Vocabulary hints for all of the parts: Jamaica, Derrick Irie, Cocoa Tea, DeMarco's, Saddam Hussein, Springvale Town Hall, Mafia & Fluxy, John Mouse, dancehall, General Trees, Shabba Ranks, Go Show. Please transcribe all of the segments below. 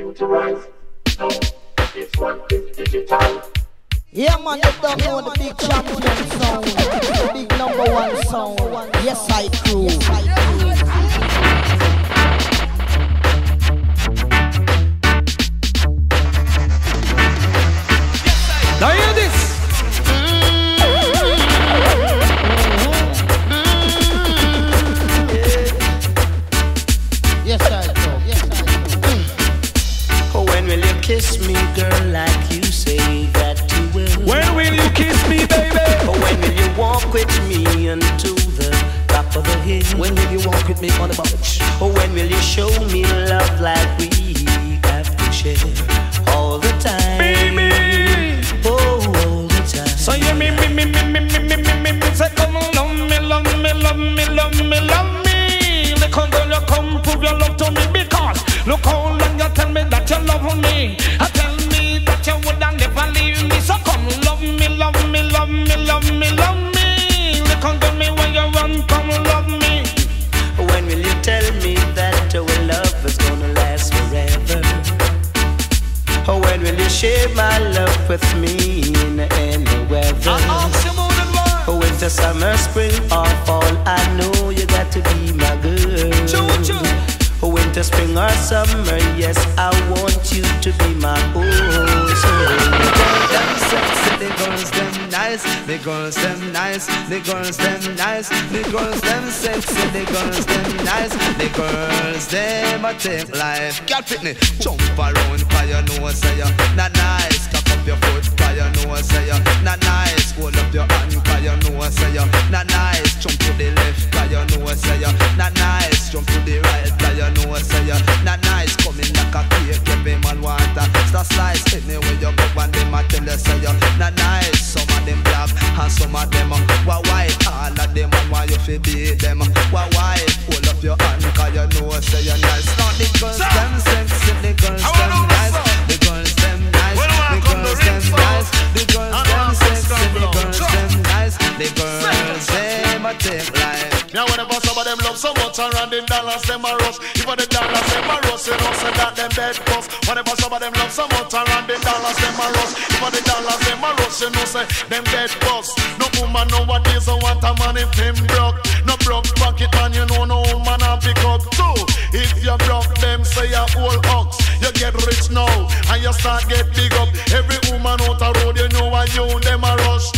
computerized. No, it's one with digital. Yeah man, you don't know the big champion sound, the big number one sound. Yes I do. Now hear this. Yes, I do. Yes, I do. Oh, when will you kiss me, girl, like you say that you will? When will you kiss me, baby? Oh, when will you walk with me unto the top of the hill? When will you walk with me on the beach? Oh, when will you show me love like we have to share all the time? Baby! Oh, all the time. So you me, say, come love me, love me, love me, love me, love me. Come prove your love to me, because look how long you tell me that you love me. Tell me that you would never leave me. So come love me, love me, love me, love me, love me. Look unto me when you run, come love me. When will you tell me that our love is gonna last forever? Or when will you share my love with me in any weather? Oh, winter, summer, spring, or fall, I know you got to be my girl. Oh, winter, spring, or summer, yes, I want you to be my own. Them sexy, the girls, them nice, the girls, them nice, the girls, them nice, the girls, them sexy, the girls, them nice, the girls, them a take life. Cat Pitney, jump around, cause you know say you're not nice. Up your foot, cause you know I say you're not nice. Hold up your hand, cause you know I say you're not nice. Jump to the left, cause you know I say you're not nice. Jump to the right, cause you know I say you're not nice. Come in like a cake, every man want a slice. Anyway you go and them a tell you say you're not nice. Some of them black and some of them were white. All of them want you to be them were white. Hold up your hand, cause you know I say you're nice. Now the girls them sexy, the girls them nice, the girls them nice. The girls them nice, the girls them sexy, the girls them nice, the girls them a take life. Now whenever some of them love so much around the dollars them a rush. Even the dollars them a rush, you know say that them dead bust. Whenever some of them love so much around the dollars them a rush. Even the dollars them a rush, you know say them dead bust. No woman nowadays don't want a man if him broke. No broke pocket man, you know no woman a pick up too. If you broke them say a whole ox. You get rich now and you start get big up. Every woman out the road, you know I you them a rush.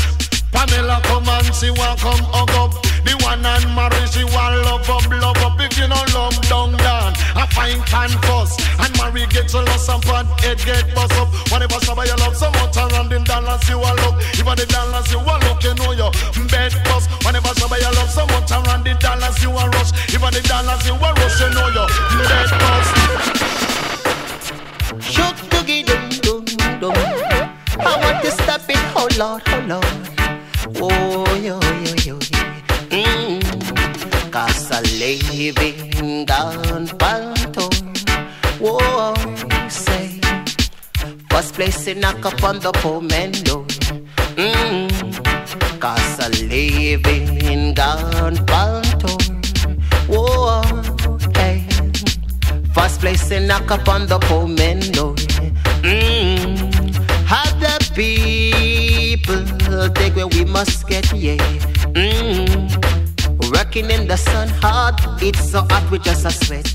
Pamela come and she want come hug up. The one and marry, she want love up, love up. If you don't love down down, I find time fuss. And marry get jealous and bad head get bust up. Whenever somebody you love so much around the dollars you a look. Even the dollars you a look, you know your bed bust. Whenever somebody you love so much around the dollars you a rush. Even the dollars you a rush, you know your bed bust. Shook doogie dum dum dum. I want to stop it, oh Lord, oh Lord. Oh, yo, yo, yo, yo. Cause I living down Panto. Oh, say first place in a cup on the pomelo. Cause I living down Panto. Oh, hey first place in a cup on the pomelo. Other people take where we must get, yeah. Working in the sun hot, it's so hot we just a sweat.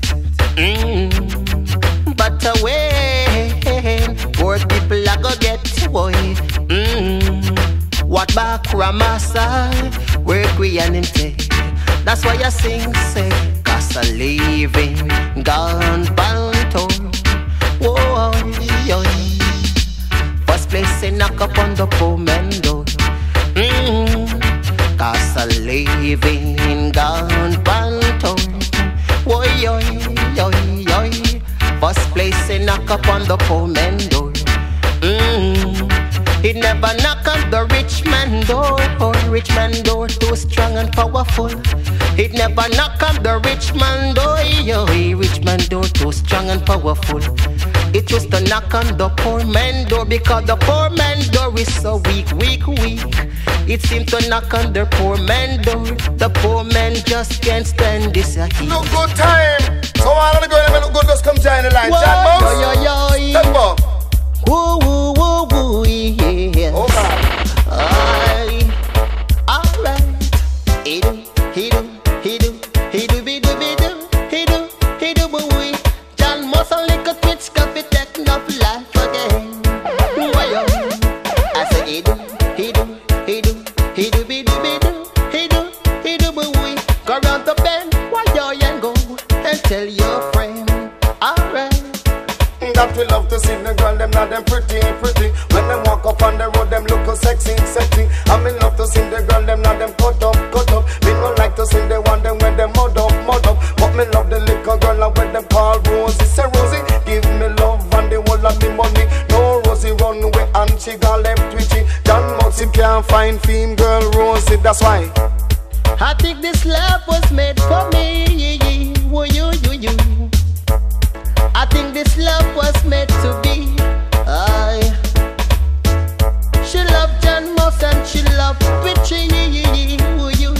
But when poor people are gonna get, boy. What back Ramasa, work we and intake. That's why I sing, say, cause a living gone banto. Whoa, yo. Place a knock up on the pomelo. Cause I living in Grand Panto. Oy, oy, oy, oy. First place a knock up on the pomelo. It never knock on the rich man door. Oh, rich man door too strong and powerful. It never knock on the rich man door. Yo, rich man door too strong and powerful. It used to knock on the poor man door, because the poor man door is so weak, weak, weak. It seemed to knock on the poor man door. The poor man just can't stand this heat. No good time. So all of the girls that look good just come join the line. John Mouse. Yo, yo, yo. What we love to see the girl, them now them pretty. When them walk up on the road, them look so sexy. I'm in love to see the girl, them now them cut up. Me no like to see the one, them when them mud up. But me love the little girl and when them call Rosie. Say Rosie, give me love and the whole of me money. No Rosie run away and she got left with you. John Mouse can't find fame girl Rosie, that's why. I think this love was made for me. Woo, you. I think this love was meant to be. She loved John Mouse and she loved Richie. Woo, you.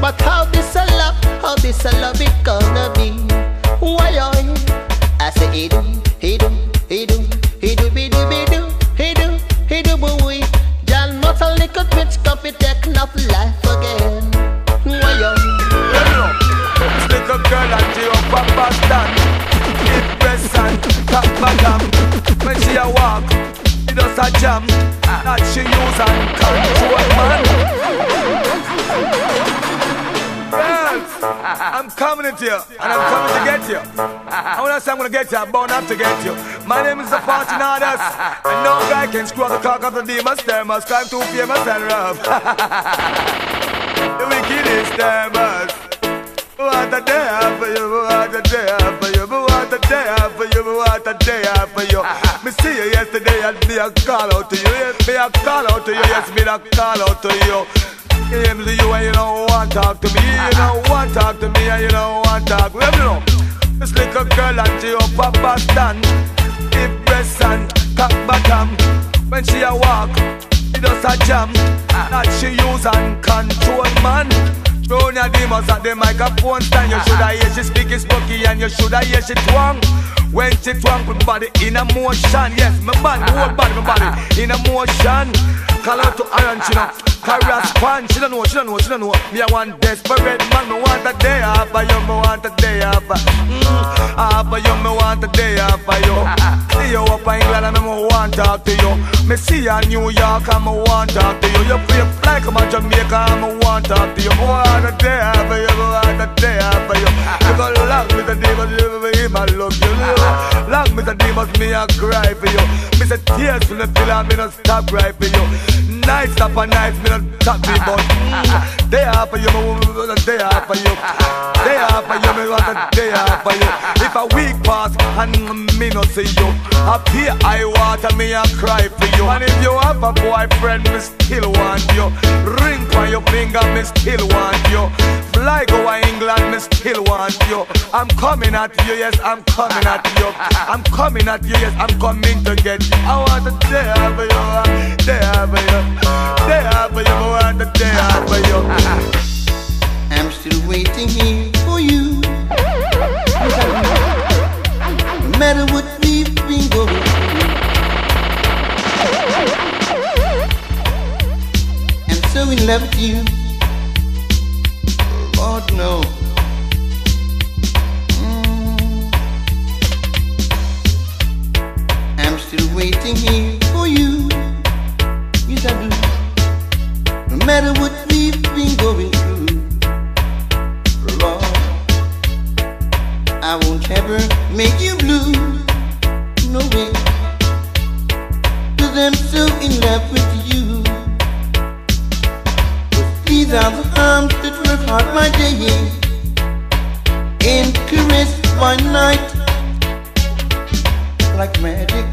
But how this a love it gonna be? Why I say he do boy. John Mouse a little bitch copy take enough life again. Little girl and she up a bastard. Give breast and tap madam. When she a walk, it does a jam. That she use and control man. Girls, I'm coming at you and I'm coming to get you. I wanna say I'm gonna get you, I'm bound up to get you. My name is the Fortunatus, and no guy can screw up the cock of the demons. They must climb too famous and rough. The wicked is them us. What a day for you, what a day for you, what a day for you, what a day for you. Me see you yesterday and me a call out to you, yes, me a call out to you, yes, me a call out to you. Came to you and you don't want to talk to me, you don't want to talk to me and you don't want to talk. Let me know. This little girl and she up a bastard. Give breast and cock bottom. When she a walk, it does a jam. That she use and control man. Thrown your demons at the microphone stand. You shoulda hear she speaking spooky and you shoulda hear she twang. When she twang, put body in a motion. Yes, my body, whole body, my body in a motion. Call out to Iron, she know. Carry a span, she don't know. Me a one desperate man, me want a day off of you, me want a day off of you, me want a day off of you. See you up in England and me want to talk to you. Me see you in New York and me want to talk to you. You play fly come out Jamaica and me want to talk to you. What a day off of you, what a day off of you. You go lock me the demons, you me love you. Lock me the demons, me a cry for you. Me say tears from the pillar, me no stop cry for you. Nights up and nights, me no stop me but day off of you, me want a day off of you. Day off of you, me want a day off of you. If a week pass and me no see you, up here I water, me a cry for you. And if you have a boyfriend, me still want you. Ring on your finger, me still want you. Fly go to England, me still want you. I'm coming at you, yes, I'm coming at you. I'm coming at you, yes, I'm coming to get you. I want a day off of you, day off of you, day off of you, I want a day off of you. I'm still waiting here for you. No matter what we've been going through, I'm so in love with you. Lord, no. I'm still waiting here for you. Yes, I do. No matter what we've been going through, Lord, I won't ever make you blue, no way, 'cause I'm so in love with you. These are the arms that work hard my day and caress my night like magic.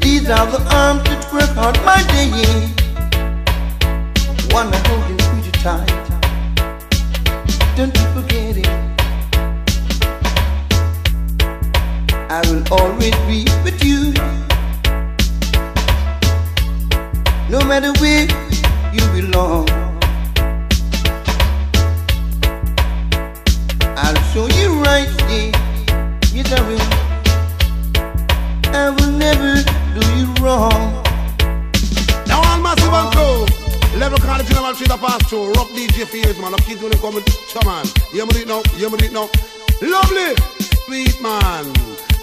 These are the arms that work hard my day. Wanna hold you, hold you tight, don't you forget it. I will always be with you, no matter where you belong. I'll show you right there, yes I will. I will never do you wrong. Now all massive and crew, level call the General Trees a pass through. Rough DJ for years man, I keep doing it coming, shaman. Hear me do it now, lovely, sweet man.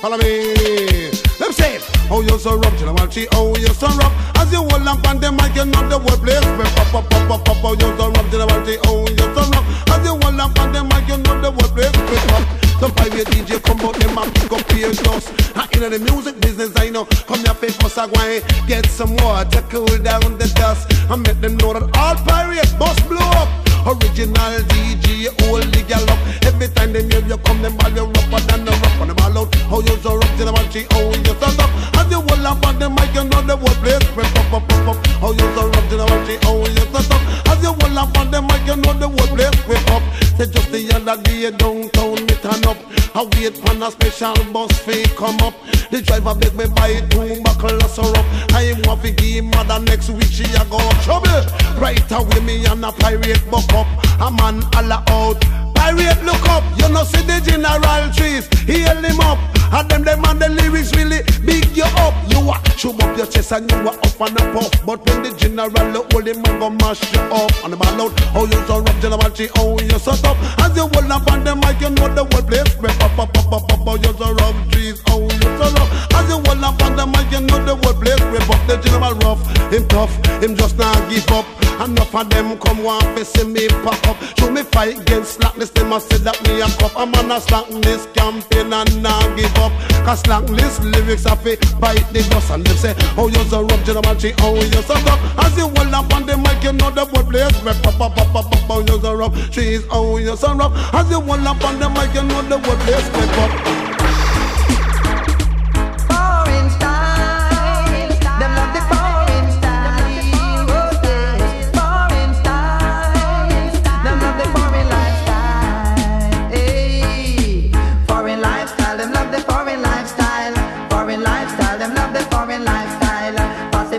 Follow me. Let me say it. How you so rough, chill while she, oh you so rough. As you hold on pan the mic, you know the whole place where pop, pop, pop, pop, pop. How you so rough, chill while she, oh you so rough. As you hold on pan the mic, you know the whole place where pop. Some private DJ come out, them and pick up your dust. And in the music business, I know. Come your face must go and get some water, cool down the dust, and make them know that all pirates must blow up. Original DJ, all the gal up. Every time them hear you come, them ball you rougher than the rough. On them all out, how you so rough, till the man she, how you so up. As you hold up on the mic, you know the whole place went pop, pop, pop, pop. How you so rough, till the man she, how you so up. As you hold up on the mic, you know the whole place went up. Say just the other day, downtown, me turn up. I wait for a special bus fee come up. The driver beg me buy 2 buckle of syrup. I want to give mother next week she a go trouble. Right away me and a pirate buck up. A man holler out, pirate look up. You know see the General Trees, heal him up. And them and the lyrics really big you up. You a show up your chest and you a up and a puff. But when the General look hold him and go mash you up. And the man loud, how you so rough, General Tree, how you so tough. As you hold up on the mic, you know the whole place went pop, pop, pop, pop, pop. How you so rough, Trees, how you so rough. As you hold up on the mic, you know the whole place went pop. The General rough, him tough, him just not give up. Enough of them come one face see me pop up. Show me fight against slackness, they must say that me a cup. I'm on a slackness campaign and not give up. Cause slackness lyrics are fake, bite the dust. And them say, oh you so rough, General Tree, oh you so tough. As you hold up on the mic, you know the word place where pop, pop, pop, pop, pop, oh you so rough, Trees, oh you so rough. As you hold up on the mic, you know the word place where pop.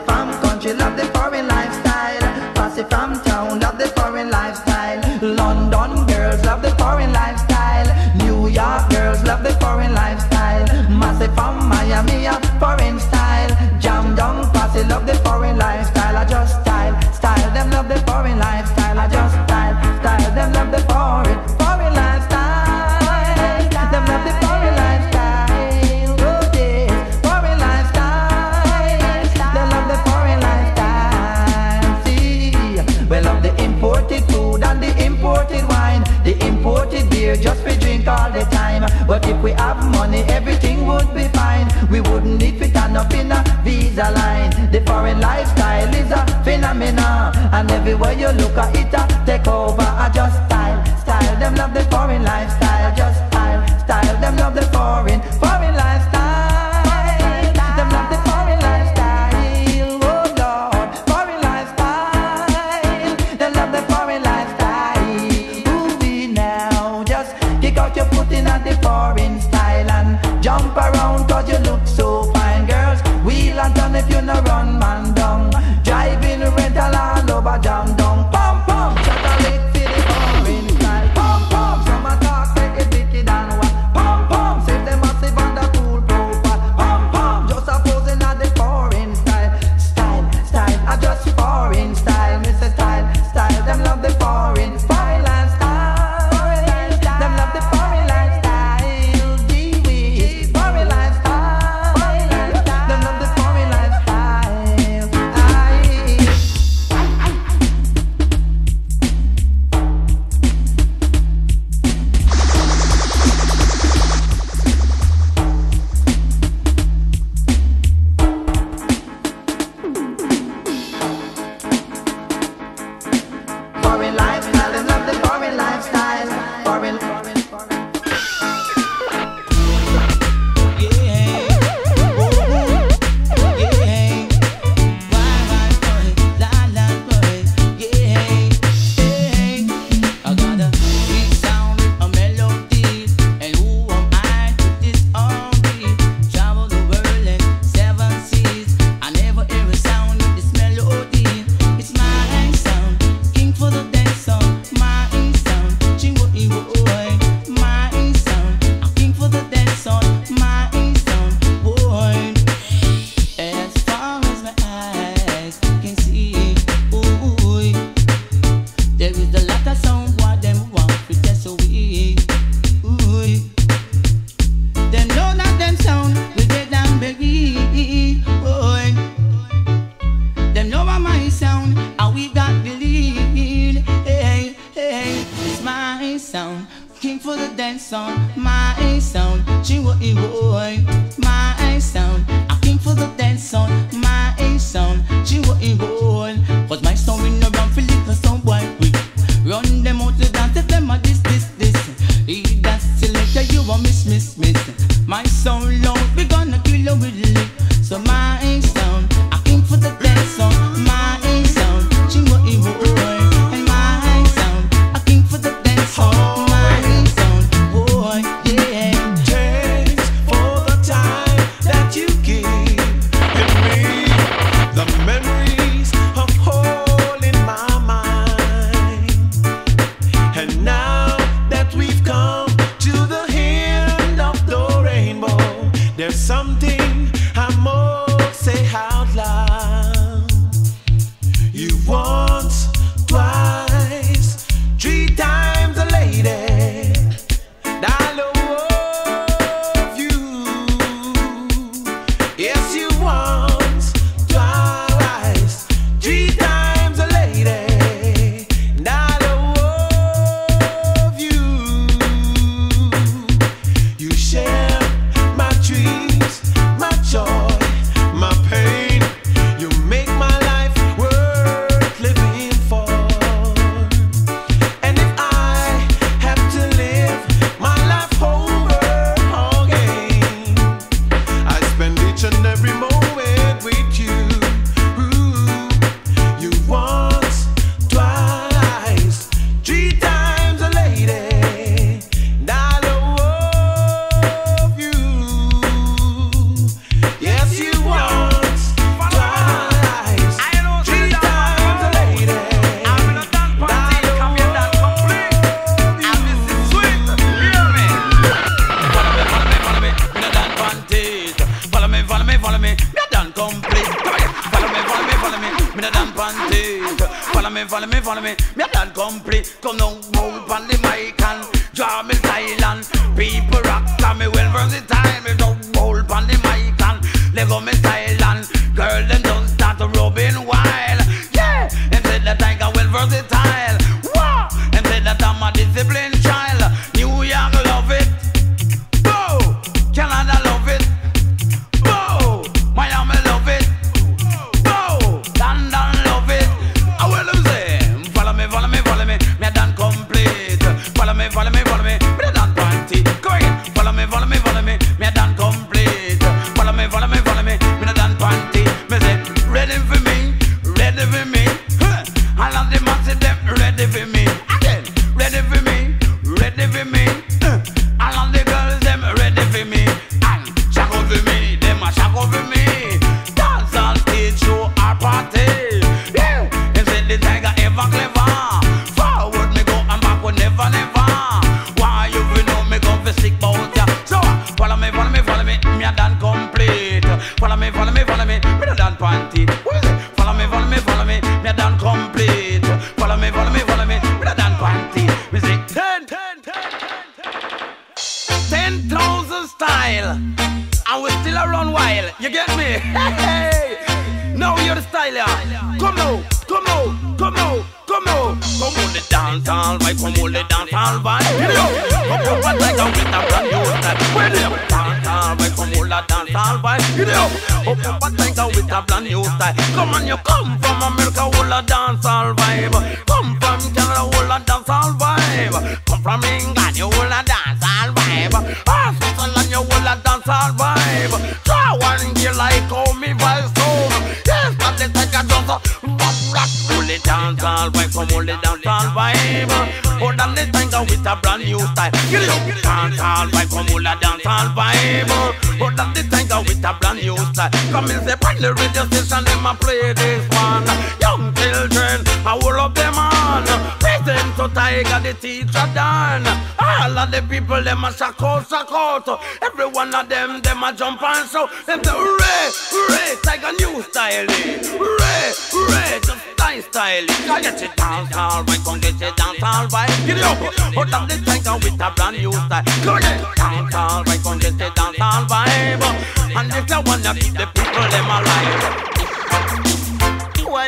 Pump, pump, shut a lick to the foreign style. Pump, pump, summer talk, boy, my sound. I came for the dance sound, my sound. She was in hole, cause my sound we no run for little sound boy quick. Run them out to dance if them are this. He dance till later you will miss. My sound long, we gonna kill you with lick. So my sound, I came for the dance sound, my sound. She was in hole, and my sound, I came for the dance sound. Why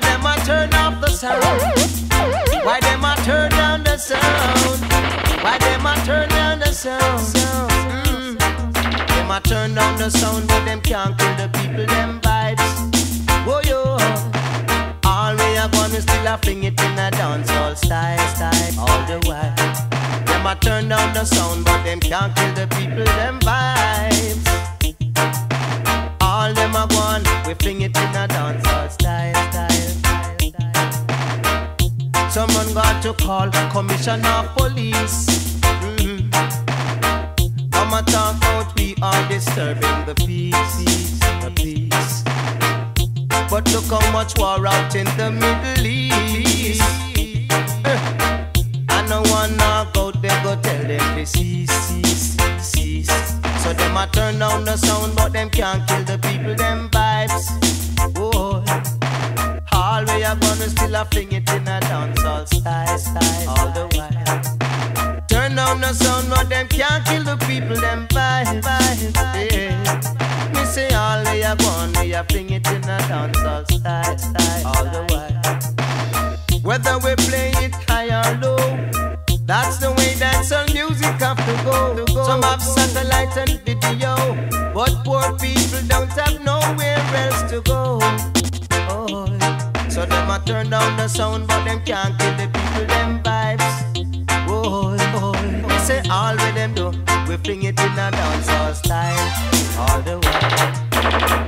them a turn down the sound? Them a I turn down the sound, but them can't kill the people, them vibes. Oh yo, all we have on is still a fling it in a dancehall style, all the while. Them I turn down the sound, but them can't kill the people, them vibes. All them I want, we fling it in a dancehall style. Someone got to call Commissioner of Police. I'ma talk out, we are disturbing the peace, the peace. But look how much war out in the Middle East. I know one knock out, they go tell them they cease. So them I turn down the sound, but them can't kill the people, them vibes. Oh, all we are gonna still a fling it in a dancehall style, all the while. Turn down the sound, but them can't kill the people, them vibe, yeah. Me say all they are gone, we are fling it in a dancehall style, all the while. Whether we play it high or low, that's the way dancehall music have to go. Some have satellite and video, but poor people don't have nowhere else to go. Oh. So them a turn down the sound, but them can't kill the people, them vibes. Say all with them do, we bring it in a dancehall style, all the way.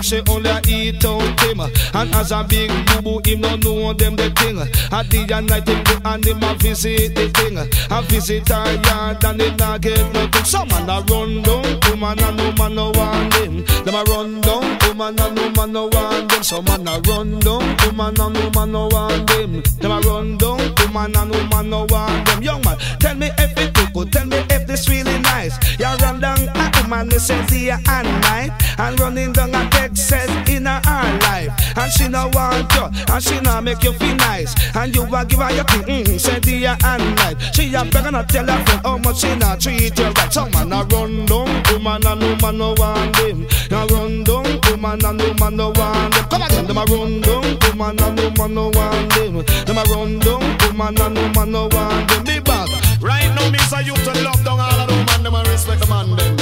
She only eat out him, and as a big boo-boo, him no know them the thing. At the end night, him go and him a visit the thing. A visit her yard and him not get nothing. Some man a run down, two man and no man no want them. Them a run down, two man and no man no want them. Some man a run down, two man and no man no want them. Them a run down, two man and no man no want them. Young man, tell me if it too good, tell me if this really nice. You run down a woman, they say day and night, and running down a Texas in her life, and she no want you, and she no make you feel nice, and you a give her your thing, say dear and night. She a beg and a tell her friend how much she no treat you right. Some man a run down, woman and no man no want them. A run down, woman and no man no want them. Come again, them a run down, woman and no man no want them. Them a run down, woman and no man no want them. Be bad. Right now, me say you to love down all of them and them and respect them and them.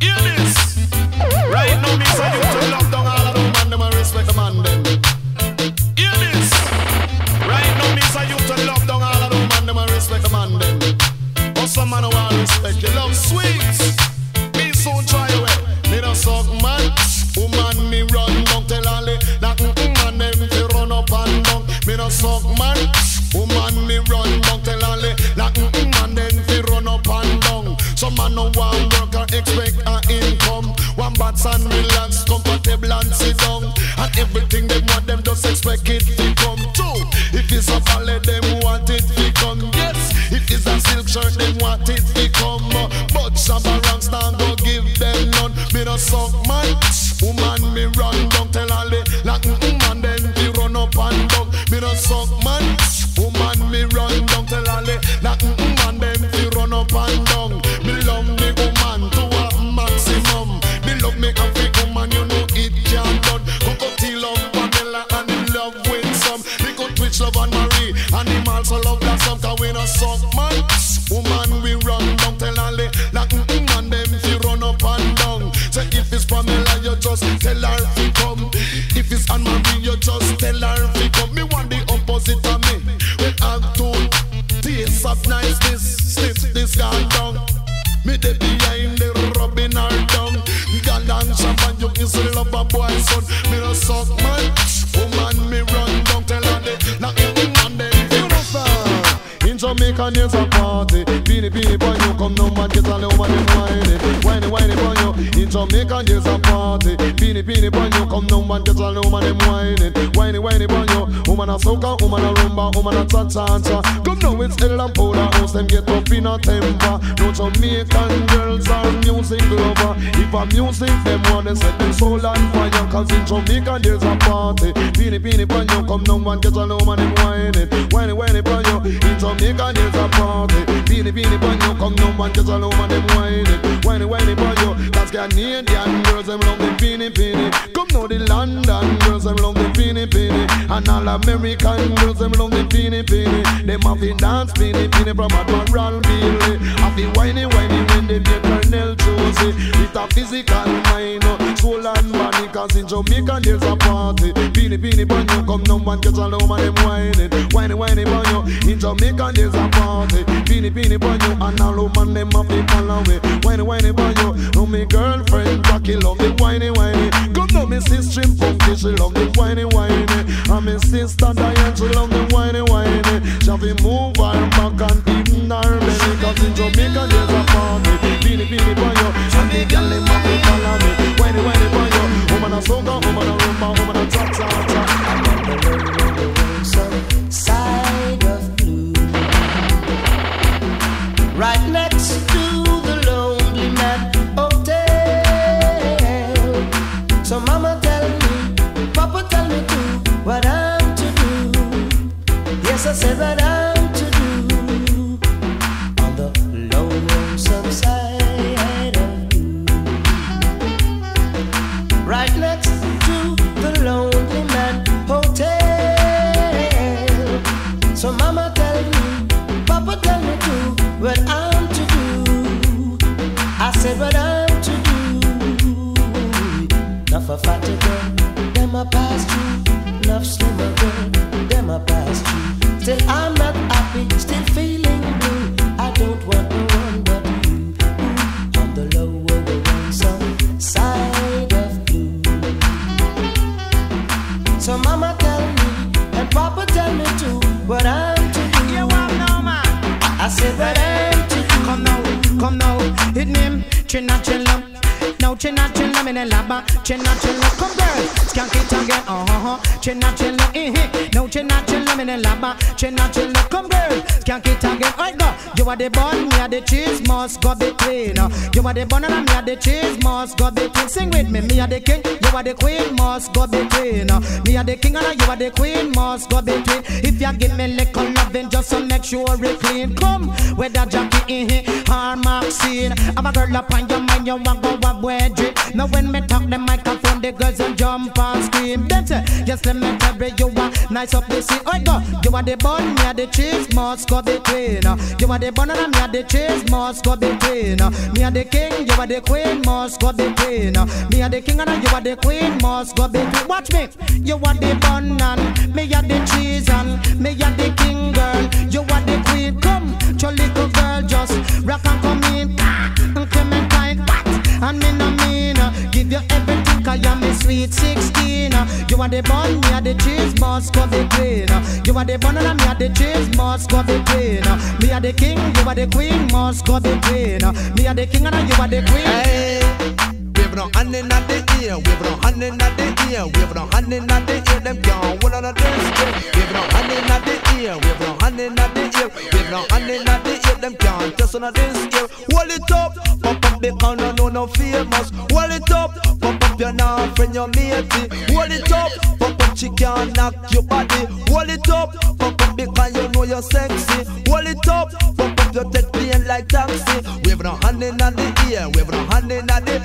Hear this. Right now, me say you to love down all of them and them and respect them and them. Hear this. Right now, me say you to love down all of them and respect them and them. But some man who want respect, you love sweets. Me soon try away. Me don't suck man. Woman, me run down, tell all that man them fi run up and down. Me don't suck man. spots and relax, comfortable and sit down. And everything they want, them just expect it to come true. If it's a ballet, them want it to come. Yes, if it's a silk shirt, them want it to come. But Shabba Ranks don't go give them none. Me no suck my woman, me run down, tell all the like man, then me run up and down. Me no suck my woman, me run down, tell all the like man, then me run up and down. Me love me woman to a maximum. Me love me African woman, you know it can't done. Cocoa tea love vanilla and in love with some. They could twitch love and Marie, and him also love that some. Cause we no suck man, woman we run down, tell all the like man, then me run up and down. So if it's Pamela, you just tell her to come. If it's Anne Marie, you just tell her to come. Me want the opposite of me. We have to taste of niceness, slip this guy down. Me dey behind the rubbing her down. Girl and Shabba, you is love a boy son. Me no suck man, woman me run down. Tell her they knock me down, then you know sir. In Jamaica there's a party. Beanie beanie boy, you come no man get all the woman them whining, whining whining boy you. In Jamaica there's a party. Beanie beanie boy, you come no man get all the woman them whining, whining whining boy you. Woman a soca, woman a rumba, woman a cha-cha-cha. Come now it's El and Pola house, them get up in a temper. No Jamaican girls are music lover. If a music, them wanna set them soul and fire. Cause in Jamaica there's a party. Beanie, beanie, panyo, come now and get a low man, them whining, whining, whining, panyo. In Jamaica there's a party. Beanie, beanie, panyo, come now and get a low man, them whining, whining, whining, panyo. That's Canadian girls, them love the beanie, beanie. Come now the London girls, them love the beanie, beanie. And all of American girls, them love the beanie, beanie. Them have the dance beanie, beanie from Admiral Bailey. Have the whiny, whiny when they play Colonel Josie. With a physical mind, soul and body. Cause in Jamaica there's a party. Beanie, beanie, banyo, come no man catch all over them whining, whiny, whiny, banyo. In Jamaica there's a party. Beanie, beanie, banyo, and all man them have the Palaway. Whiny, whiny, banyo. No me girlfriend Jackie love the whiny, whiny. Come no me sister in Pumpkin, she love the whiny, whiny. And me sister Diane, she love the whiny, whiny. She have to move her back and even her belly. Cause in Jamaica there's a party. Beanie, beanie, boyo, and the girl in my feet follow me. Whiny, whiny, boyo. Woman a soca, woman a rumba, woman a cha-cha-cha. Side of blue, right next to the Lonely Man Hotel. So mama tell me, papa tell me too, what I'm to do. Yes, I said that I'm to do on the lonesome side of you, right next to the Lonely Man Hotel. So mama tell me, papa tell me too, what I'm to do. I said what I'm to do. Not for fat again, then my past you. Enough slim again, them I pass through. Still I'm not happy, still feeling blue. I don't want no one but you. On the lower lonesome side of blue. So mama tell me, and papa tell me too, what I'm to do. You want no man? I said what I'm to do. Come now, hit me, chin-a-chin-a. Now chinna chinna me ne laba, chinna chinna come girl, skank it again, chinna chinna now chinna chinna me ne laba, chinna chinna come girl, skank it again. Alright go, you are the bun, me are the cheese, must go be clean. You are the bun and me are the cheese, must go be clean. Sing with me, me are the king, you are the queen, must go be clean. Me are the king and you are the queen, must go be clean. If you give me lick on loving, just to make sure it clean. Come, whether Jackie or Maxine, I'm a girl up on your mind, you want go walk. Now when me talk the microphone, the girls will jump and scream. Them say, yes, let me tell you are nice up the scene. Oh go, you are the bun, me are the cheese, must go be clean. You are the bun and me are the cheese, must go be clean. Me are the king, you are the queen, must go be clean. Me are the king and you are the queen, must go be clean. Watch me, you are the bun and me are the cheese and me are the king girl, you are the queen. Come, your little girl, just rock and come in. And me no mean, give you everything cause you're me sweet 16. You are the bun, me are the cheese, must go be clean. You are the bun and me are the cheese, must go be clean. Me are the king, you are the queen, must go be clean. Me are the king and you are the queen. Hey. no honey in the ear, we have no honey in the ear, we have no honey in the ear, them gone, what on the dance, we have no honey in the ear, we have no honey in the ear, we have no honey in the ear, them gone, just on the dance, wall it up, pop up the corner, no, no famous, wall it up, pop up your now, friend, your matey, wall it up, pop up, she can't knock your body, wall it up, pop up because you know you're sexy, wall it up, pop up your tech playing like taxi, we have no honey in the ear, we have no honey in the ear,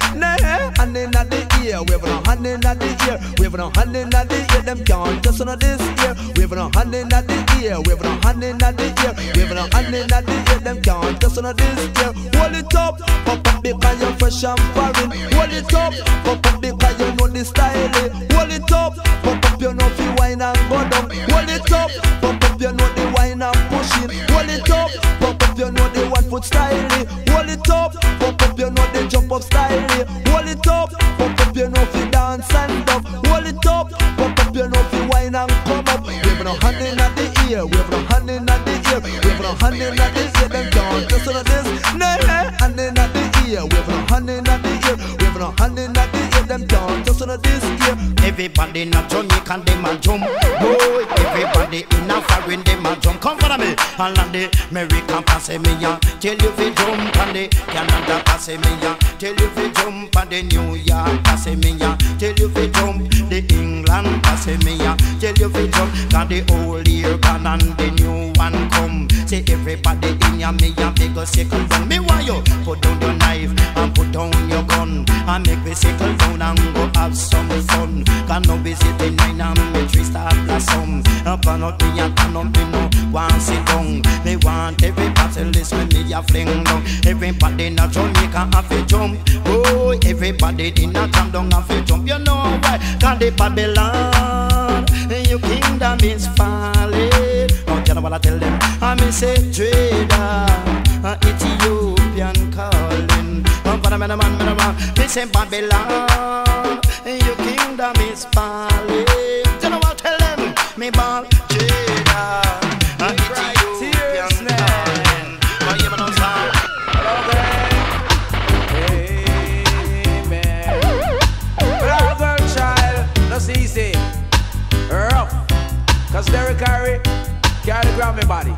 honey in the ear, we have no honey in the ear, we have no honey in the ear, them can't just on this ear, we have no honey in the ear, we have no honey in the ear, we have no honey in the ear, them can't just on this ear, hold it up, pop up because you're fresh and foreign, hold it up, pop up because you know the style, hold it up, pop up you know the wine and go down, hold it up, pop up you know the wine and pushing, hold it up, pop up you know the 1 foot style, hold it up, pop up you know the jump up style. Wall it up, pop up you know fi dance and up. Wall it up, pop up you know fi wine and come up. We have no honey in the ear, we have no honey in the ear, we have no honey in the ear, them down just on this. Nah, honey in the ear, we have no honey in the ear, we have no honey in the ear, them down just on this ear. Everybody in a Jamaican they man jump, boy. Everybody in a foreign they man jump. Come follow me, and on the American pass me ya, tell you fi jump and the Canada pass me ya, tell you fi jump. And the New York pass me ya, tell you fi jump. The England pass me ya, tell you fi jump. Cause the old year gone and the new one come. Say everybody in ya, me ya make a circle round. Me want you put down your knife and put down your gun and make me circle round and go have some fun. Cause no be sitting nine and me tree start blossom. Up and up me ya turn up me no want sit down. Me want everybody listen me ya fling down. Everybody in a Jamaica have a jump. Oh. Everybody in a jam down and fi jump, you know why? Cause the Babylon, your kingdom is falling. Now tell them what I tell them. I me say Trader, Ethiopian calling. But man, me say Babylon, your kingdom is falling. Tell them what I tell them. Me ball Trader, Ethiopian calling. But you man don't sound. That's easy, rough, cause Derrick Irie carry the Grammy body.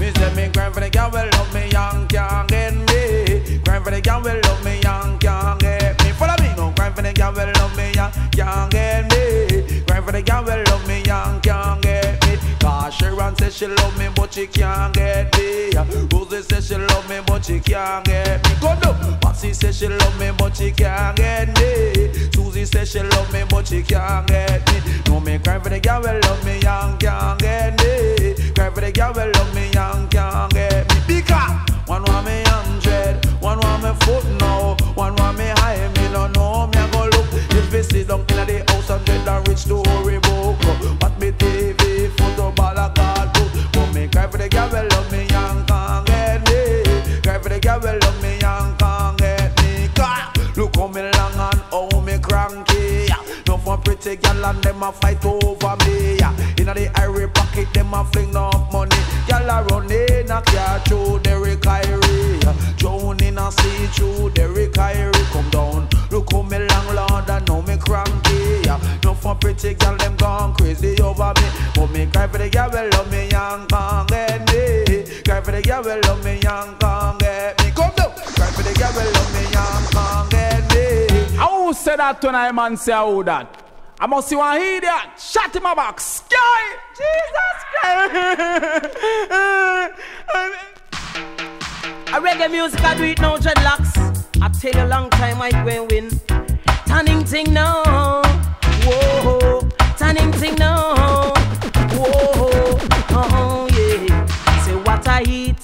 Me say me grind for the girl will love me young, can't get me. Grind for the girl will love me young, can't get me. Follow me, no grind for the girl will love me young, can't get me. Grind for the girl will love me young, can't get me. Cause Sharon says she love me, but she can't get me. Rosie says she love me, but she can't get me. Go no, Patsy says she love me, but she can't get me. Susie says she love me, but she can't get me. No, me cry for the girl who love me and can't get me. Cry for the girl who love me and can't get me. Because one want me 100, one want me foot now, one want me high, me no know me a go look. If we sit down in the house and dread and reach to hurry book. But me TV, photo ball a card book. But me cry for the girl who love me and can't get me. Cry for the girl who love me and can't get me. God, look how me long and how me cranky. No for pretty girl and them a fight over me. Inna the Irie pocket them a fling up money. Girl a run in a car through Derrick Irie, drown in a sea through Derrick Irie. Come down, look how me long lord and now me cranky. No for pretty girl them gone crazy over me. But me cry for the girl who love me and can't get me. Cry for the girl who love me and can't get me. Come down, cry for the girl who love me and can't get me. Who said that tonight, man? Say who that? I must see one here. Shut him back, sky. Jesus Christ! A reggae music I do it now, dreadlocks. I tell you, long time I go and win. Turning ting now, whoa. Turning ting now, whoa. Oh yeah. Say what I eat.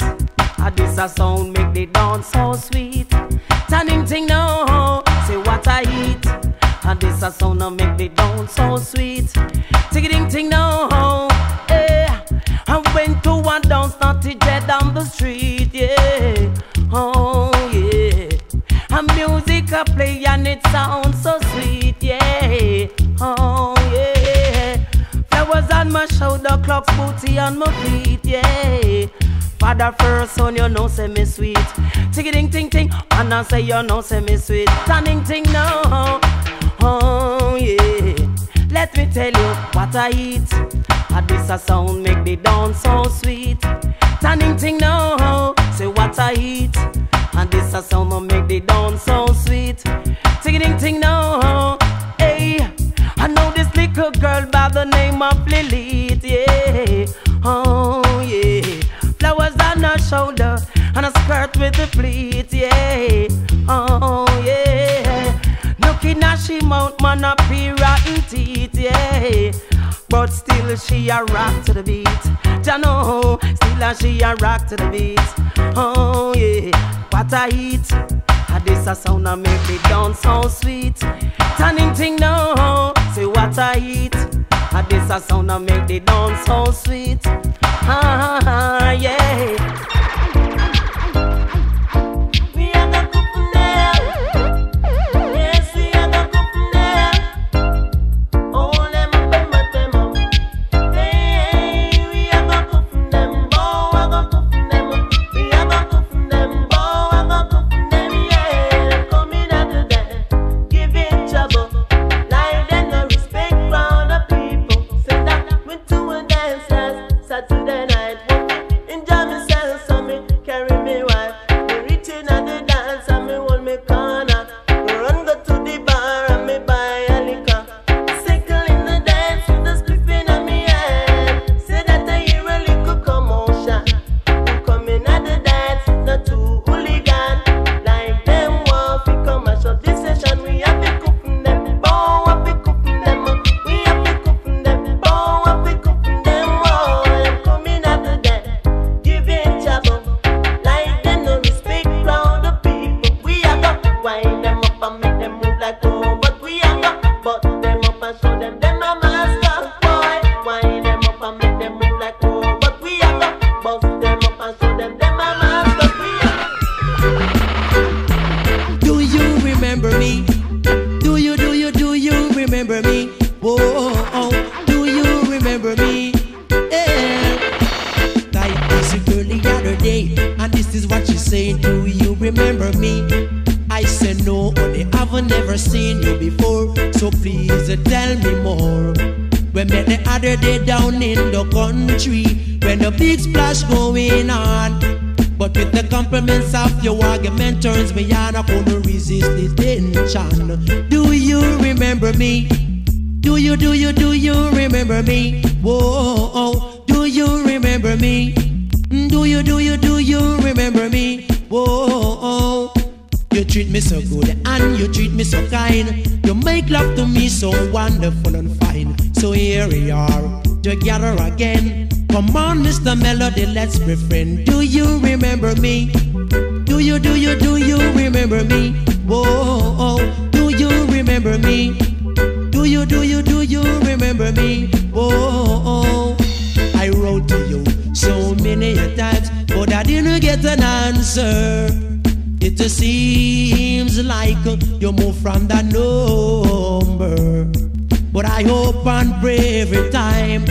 This a sound make the dance so sweet. Turning ting now. Say what I eat. And this a sound that make the down so sweet. Ting-a-ding-ting now, yeah. I went to one dance, not to jet down the street, yeah. Oh, yeah. And music I play and it sounds so sweet, yeah. Oh, yeah. Flowers on my shoulder, clocks booty on my feet, yeah. Father first son, you know say me sweet. Tiggy ding ting ting, and I say you know say me sweet. Tanning ting now, oh yeah. Let me tell you what I eat. And this a sound make me down so sweet. Tanning ting now, say what I eat. And this a sound will make the down so sweet. Tiggy ding ting now, hey. I know this little girl by the name of Lilith, yeah. Oh yeah. Flowers on her shoulder and a skirt with a pleat, yeah. Oh yeah. Looking at she mount man up here rotten teeth, yeah. But still she a rock to the beat, ya know. Still a she a rock to the beat. Oh yeah. What I eat, and this a sound that make me down so sweet. Tanning ting now, say what I eat, and this a sound that make the down so sweet. Ah yeah. Let's be friends. Do you remember me? Do you remember me? Whoa, oh, oh. Do you remember me? Do you remember me? Whoa, oh, oh. I wrote to you so many times, but I didn't get an answer. It seems like you moved from that number, but I hope and pray every time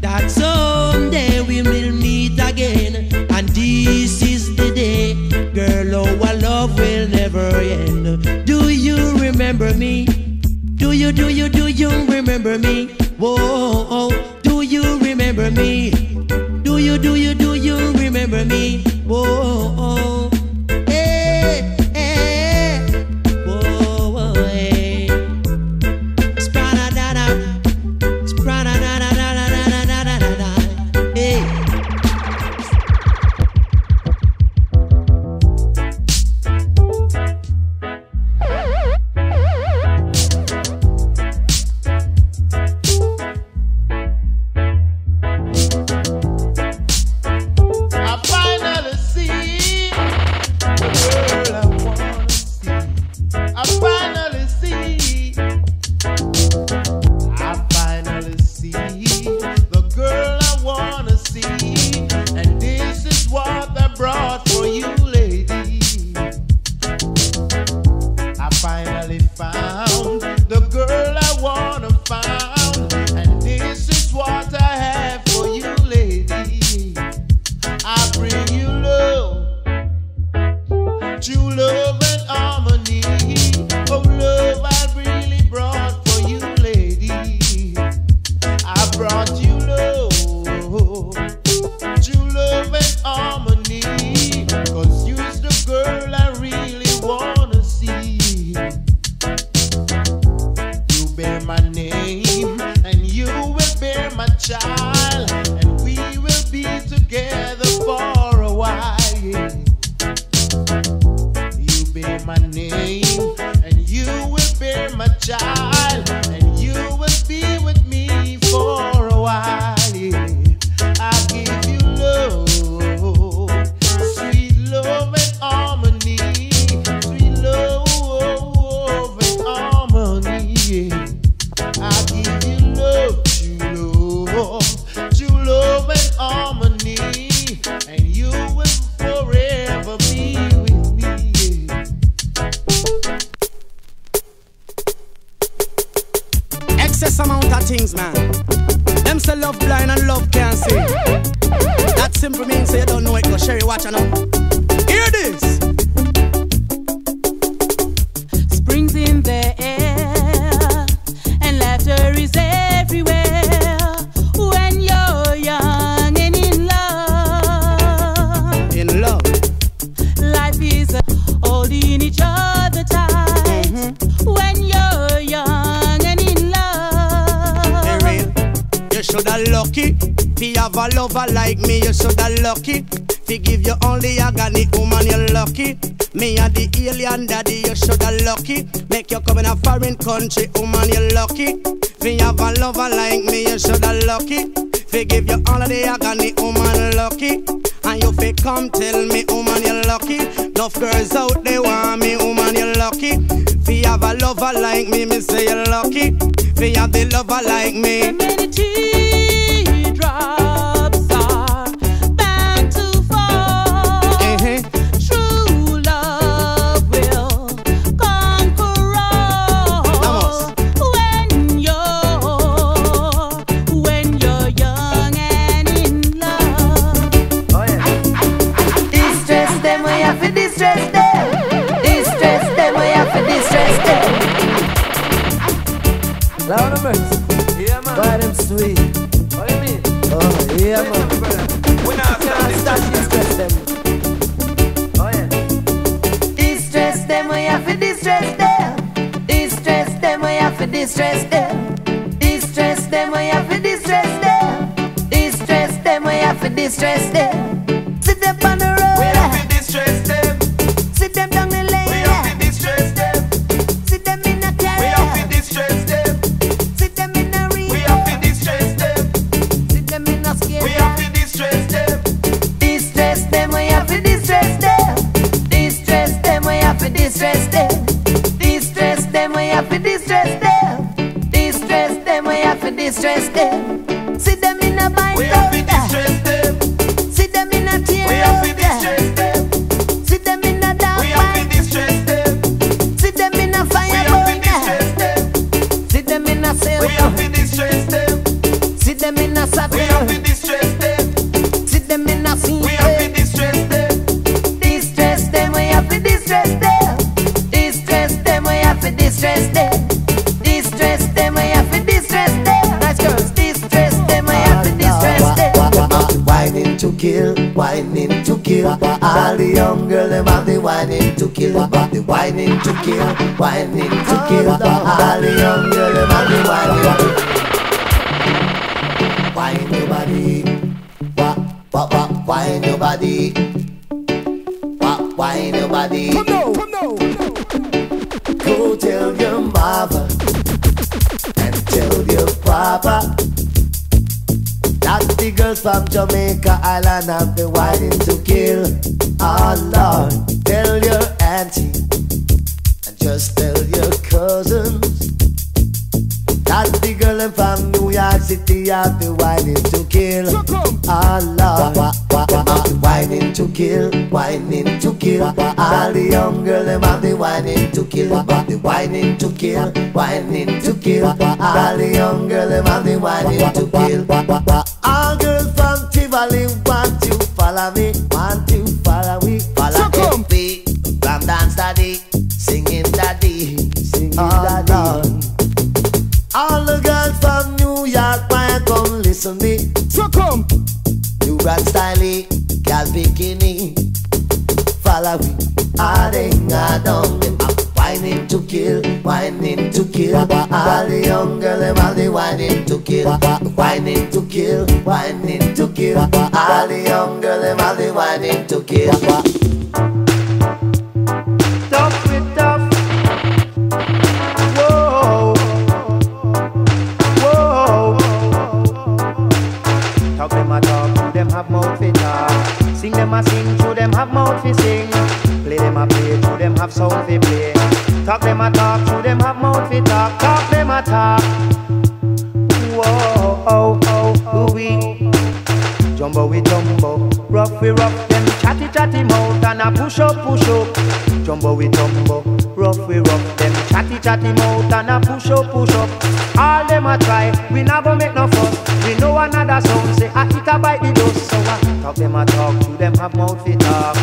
that someday we will meet again. And this is the day, girl, oh, our love will never end. Do you remember me? Do you remember me? Whoa, oh, oh. Do you remember me? Do you remember me? Whoa, oh, oh. I finally see things, man. Them say love blind and love can't see. That simple means say you don't know it, go Sherry, watch and up. Hear this. Spring's in the air, and laughter is everywhere. When you're young and in love. In love. Life is holding each other tight. When you're young and in love. Hey, real. You shoulda lucky. If you have a lover like me, you shoulda lucky. If you give you only organic woman, you're lucky. Me and the alien daddy, you shoulda lucky. Make you come in a foreign country, woman, you're lucky. If you have a lover like me, you shoulda lucky. If you give you all of the agony, woman, lucky. And you fi come tell me, woman, you're lucky. Enough girls out there want me, woman, you're lucky. If you have a lover like me, me say you're lucky. If you have the lover like me. Many teardrops are bound to fall. Love will conquer all. When you're young and in love. Oh, yeah. Distress them, we have to distress them. Distress them, we have to distress them. Loud of us. Yeah, man. Buy them sweet. What do you mean? Oh, yeah, man. We can't start distress them. Distress them, distress them, I have to distress them, distress them, I have to distress them. Sit them on the road, we have to distress them. Sit them down the lane, we have to distress them. Sit them in a car, we have to distress them. Sit them in a ring, we have to distress them. Sit them in a scale, we have to distress them. Distress them, I have to distress them. Distress them, I have to distress them. Distress them, I have to distress them. Distress them. See them in a bind. We have to distress them. See them in a tear. We have to distress them. See them in a dark. We have to distress them. See them in a fire. We have to distress them. See them in a cell. We have to distress them. See them in a saddle. We have to distress them. See them in a scene. We have to distress them. Distress them. We have to distress them. Distress them. We have to distress them. Distress them. We have to distress them. Whining to kill, whining to kill. All the young girls them have the whining to kill, the whining to kill, whining to kill. All the young girls them have the whining. Whine your body, whine your body, whine your body. Go tell your mama and tell your papa. That's the girls from Jamaica Island have been whining to kill. Oh Lord, tell your auntie and just tell your cousins. That's the girl from New York City have been whining to kill. Oh Lord, whining to kill, whining to kill. All the young girls have been whining to kill, the whining to kill, whining to kill. All the young girls have been whining to kill. All girls from Tivoli want to follow me, want to follow me. Follow me, from dance daddy, singing daddy, singing daddy. All the girls from New York, why come listen me? So come, New Brand Style, girl bikini, follow me. All the down. Whining to kill, whining to kill. All the young girls them all the whining to kill, whining to kill, whining to kill. All the young girls them all the whining to kill. Tough with tough. Whoa, whoa. Talk them a talk, do them have mouth for talk. Sing them a sing, do them have mouth for sing. Play them a play, do them have sound for play. Talk them a talk, to them have mouth fi talk. Talk them a talk. Whoa, oh, oh, ooh-wee. Jumbo we jumbo, rough we rough. Them chatty chatty mouth and a push up, push up. Jumbo we jumbo, rough we rough. Them chatty chat him out and a push up, push up. All them a try, we not go make no fuss. We know another sound, say I hit a bite the dust. So I talk them a talk, to them have mouth fi talk.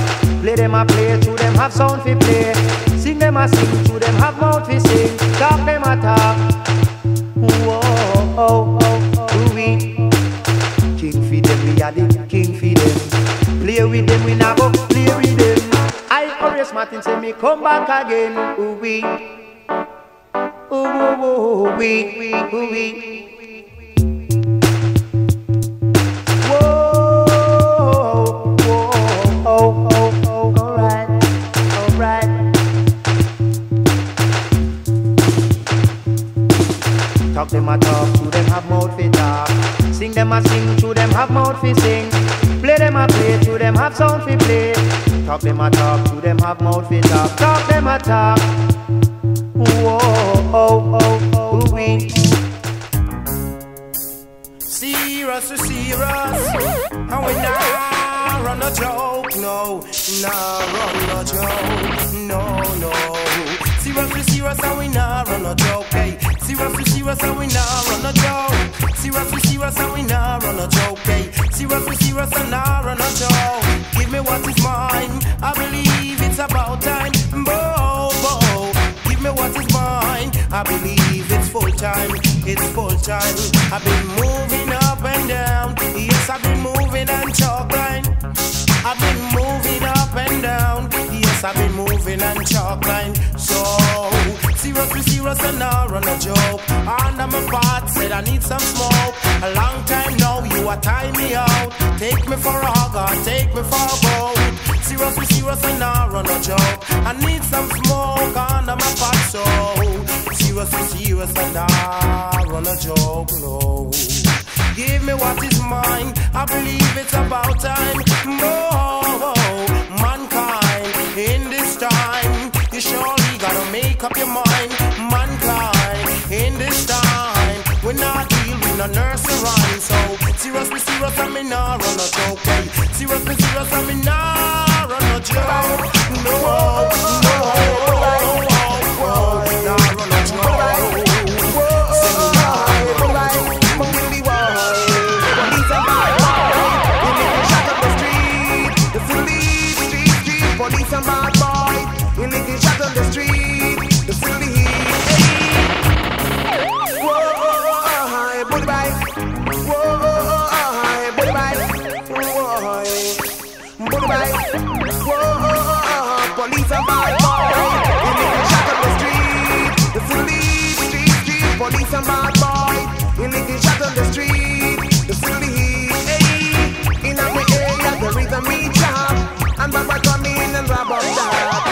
Play them a play, to them have sound fi play. Sing them a sing, to them have mouth fi sing. Talk them a talk. Whoa, oh, oh, oh, we king fi them, we are the king fi them. Play with them, we not go play with them. Martin say me come back again. Ooh wee, ooh wee, ooh wee. Whoa, whoa, oh, oh, oh. All right, all right. Talk them a talk, to them have mouth fi talk. Sing them a sing, to them have mouth fi sing. Play them a play, to them have sound fi play. Talk them a talk, to them have mouth fi talk. Talk them a talk. Whoa, oh, oh, oh, we. Serious, serious. And we nah run a joke, no. Nah run a joke, no, no. Serious, and we nah run a joke, hey. Serious, and we nah run a joke. Serious, and we nah run a joke, hey. Serious, and nah run a joke. Give me what is mine, I believe it's about time. Bo, bo. Give me what is mine, I believe it's full time, it's full time. I've been moving up and down, yes, I've been moving and chalk line. I've been moving up and down, yes, I've been moving and chalk line. So, serious and now run a joke. Under my part said I need some smoke. A long time now, you are tying me out. Take me for a hug or take me for a boat. Serious and now run a joke. I need some smoke under my part, so serious and now run a joke, no. Give me what is mine, I believe it's about time. No, mankind, in this time, you surely gotta make up your mind. Mankind, in this time, we're not dealing with no nursery rhyme. So, serious, I'm in a run a joke, hey. Serious, I'm in a run a joke. No, no, no, run a joke. Police and bad boys, illegal shot on the street, the silly heat. Whoa, oh, hi, booty bye. Whoa, oh, hi, booty bye. Whoa, booty bye. Whoa, police and bad boys, illegal shot on the street, the silly street. Police and bad boys, illegal shot on the street, the silly heat. In our area, there is a meat shop. And Baba come in and rob up that.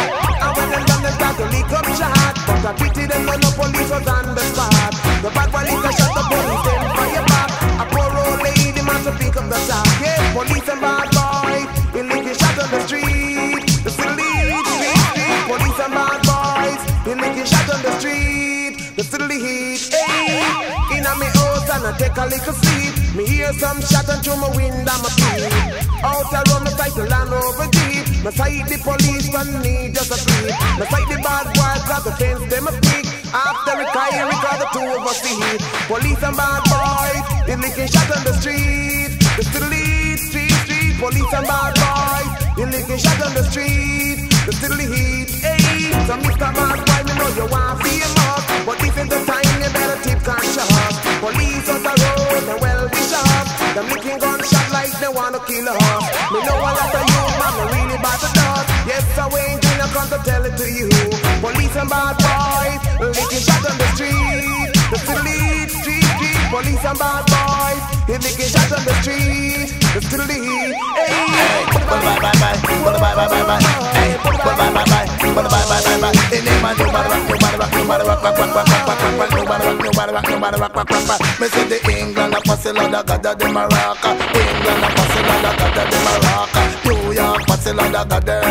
And when them done, they start to lick up shot. But I pity them, no police was on the spot. The bad police they shot the police, then fire back. A poor old lady man to pick up the sack. Yeah, police and bad boy, illegal shot on the street, the silly street. Police and bad boys, illegal shot on the street, the silly heat. Hey, in a me house and I take a little sleep. Me hear some shot and through my window my feet. Out I run, I fight the land over deep. I fight the police and me just a sleep. I fight the bad boys, got the fence, them a peak. After retiring, because the two of us the heat. Police and bad boys, they licking shots on the street. The silly street. Police and bad boys, they licking shots on the street. The silly heat, hey. So Mr. Bad Boy, me know you want to see him up. But this is the time you better tip conscious. Police on the road, they well wish up. Them licking gunshots. They wanna kill us. Me know a lot of you, man, me really bad to dust. Yes, I ain't gonna come to tell it to you. Police and bad boys, licking shot on the street. The silly street. Police and bad boys, licking shot on the street. The silly. Hey, bye. New York, Barcelona, got them a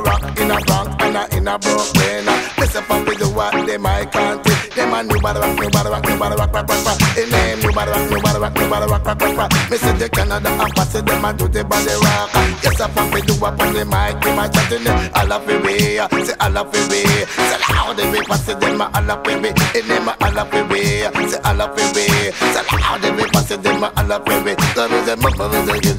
rock in a Bronx and in a Brooklyn. Listen for me do what they might country. name and nobody rock, nobody rock, nobody rock, rock, rock, rock. His name nobody rock, nobody rock, nobody rock, rock, rock, rock. Me say the Canada and pass it, them and do the body rock. Yes, I pop it, do up on the mic, in my chat in it. I love it, way, say I love it, way. Say loud it, we pass it, them I love it, way. His name I love it, way, say I love it, way. Say loud it, we pass it, them I love it, way. Love it, them up, love it, they get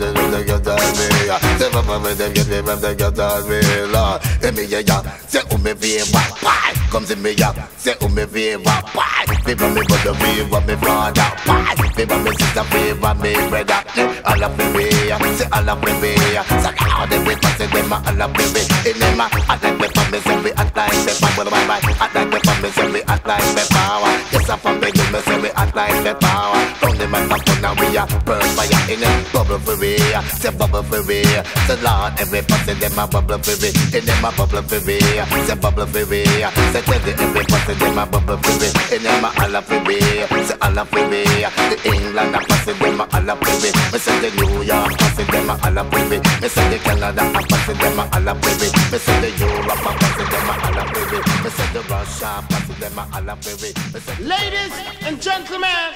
bubble for real, the Lord every pussy them a bubble for real, in them a bubble for real, the bubble for real, the Teddy every pussy them a bubble for real, in them a all for real, the all for real, the England a pussy them a all for real, me say the New York pussy them a all for real, me say the Canada a pussy them a all for real, me say the Europe a pussy them a all for real, me say the Russia a pussy them a all for real. Ladies and gentlemen,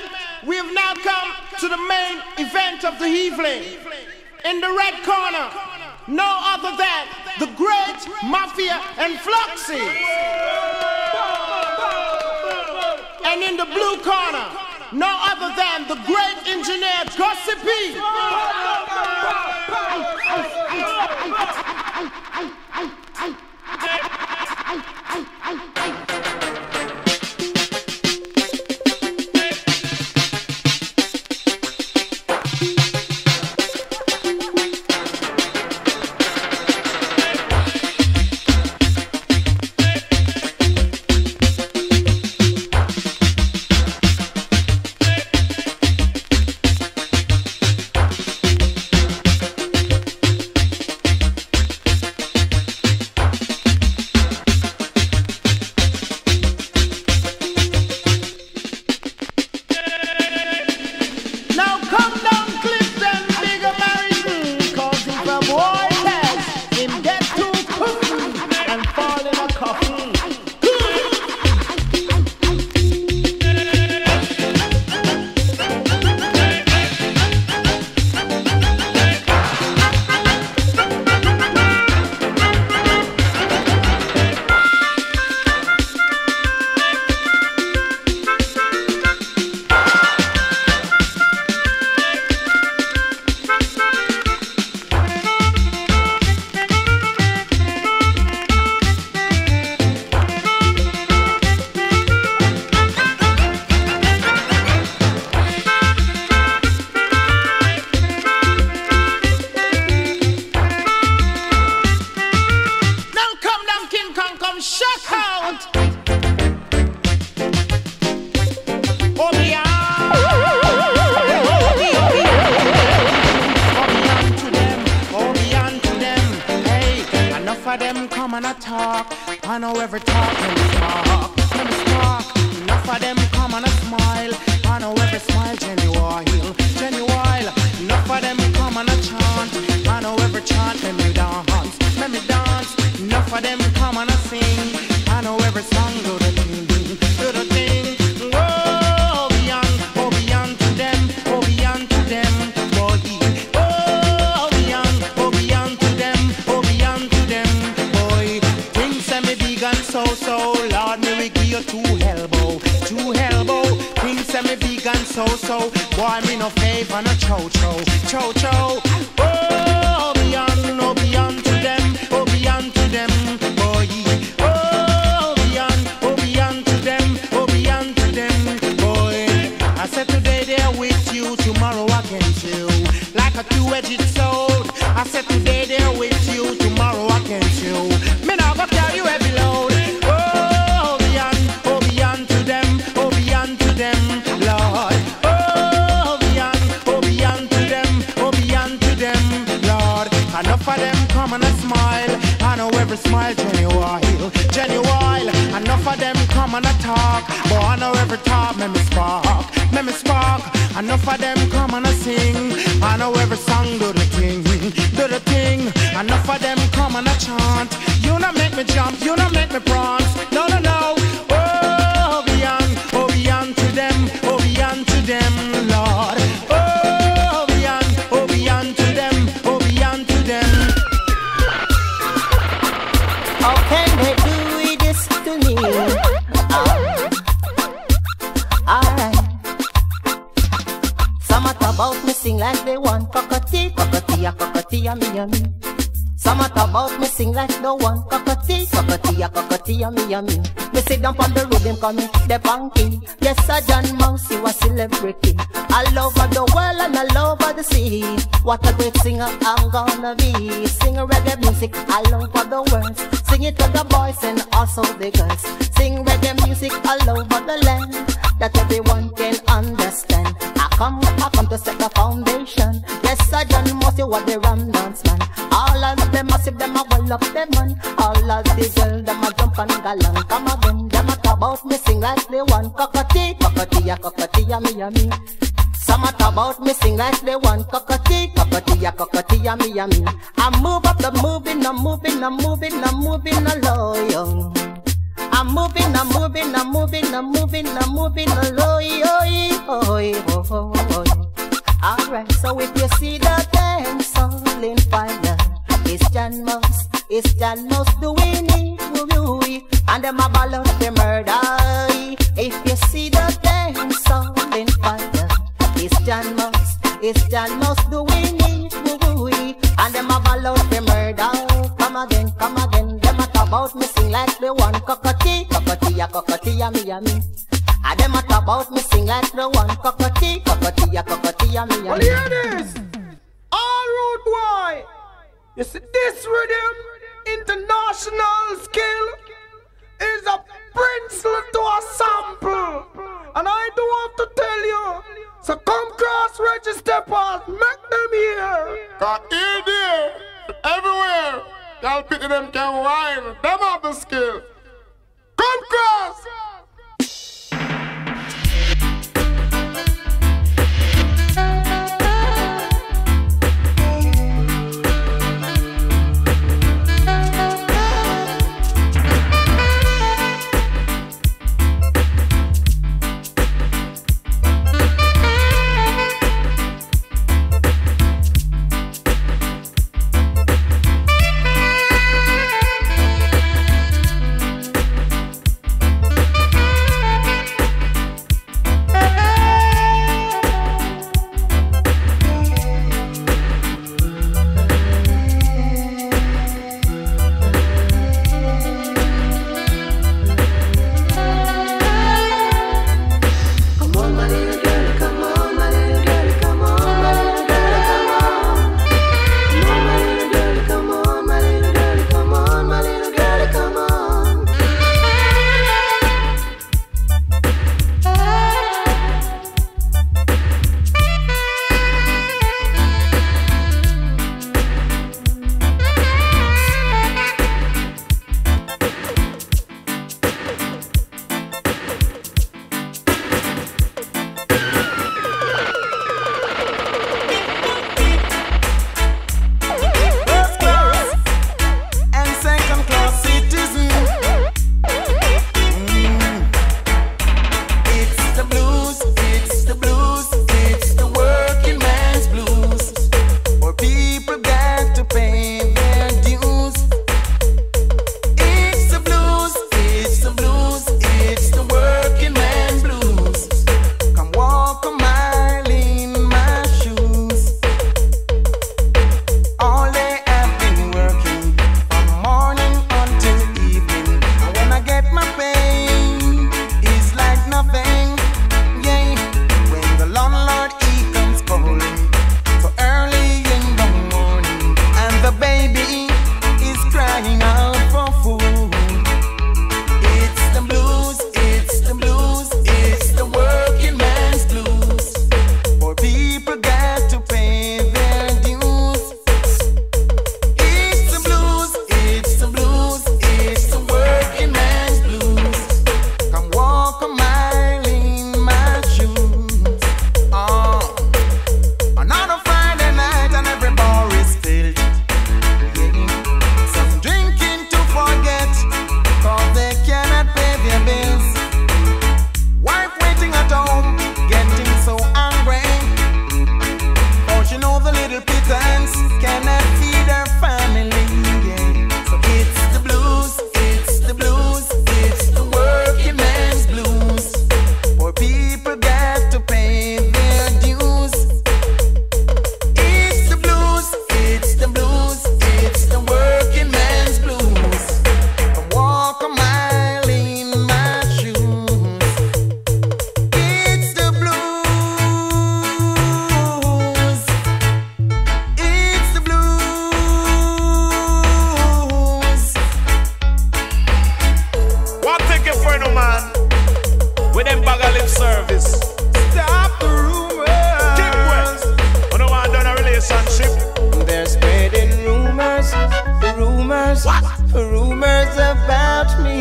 we have now come to the main event of the evening. In the red corner, no other than the great Mafia and Fluxy. And in the blue corner, no other than the great engineer Gossipy. You don't make me jump, you don't make me prance. No, no, no. Oh, beyond, yummy, yummy. Some at about me sing like no one. Cocoa tea, cocoa tea, cocoa tea, yummy, yummy. Me sit down on the road, them call me the punky. Yes, I John Mouse, you a celebrity. All over the world and all over the sea. What a great singer I'm gonna be. Sing reggae music all over the world. Sing it to the boys and also the girls. Sing reggae music all over the land, that everyone can understand. I come to set the foundation. Yes, I John Mouse, you are the ram dance man. All of them massive, them a well up them man. All of the girls, them a jump and galang. Come again, them a talk about me, sing like they want. Cocoa tea, cocoa tea, cocoa tea, yummy, yummy. Some a talk about me, sing like they want. Cocoa tea, cocoa tea, cocoa tea, yummy, yummy. I move up the moving, I'm moving, I'm moving, I'm moving along. I'm moving, I'm moving, I'm moving, I'm moving, I'm moving along. Alright, so if you see the dance all in fire, it's John Mouse, it's John Mouse doing it. And them a ball out the murder. If you see the dance all in fire, it's John Mouse doing it. And them a ball out the murder. Come again, come again. Them a talk about me sing like the one. Cocoa tea, cocoa tea, cocoa tea, yummy, yummy. And them a talk about me sing like the one. Cocoa tea, cocoa tea, cocoa tea, yummy, yummy. Well, hear this, all road boy. You see, this rhythm, international skill, is a principle to a sample. And I don't have to tell you, so come cross register pass, make them hear. Cause here, there, everywhere, y'all pity them can whine, them have the skill. Come cross! rumors about me.